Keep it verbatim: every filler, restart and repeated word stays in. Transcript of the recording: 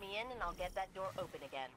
me in and I'll get that door open again.